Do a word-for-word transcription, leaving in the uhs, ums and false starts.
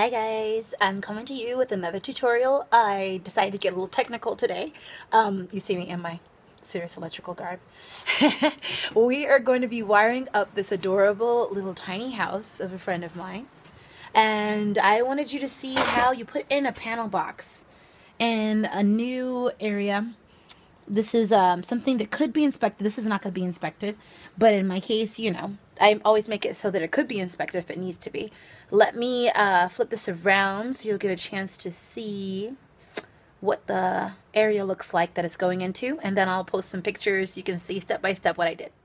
Hi guys, I'm coming to you with another tutorial. I decided to get a little technical today. Um, you see me in my serious electrical garb. We are going to be wiring up this adorable little tiny house of a friend of mine's. And I wanted you to see how you put in a panel box in a new area. This is um, something that could be inspected. This is not going to be inspected, but in my case, you know, I always make it so that it could be inspected if it needs to be. Let me uh, flip this around so you'll get a chance to see what the area looks like that it's going into, and then I'll post some pictures. You can see step by step what I did.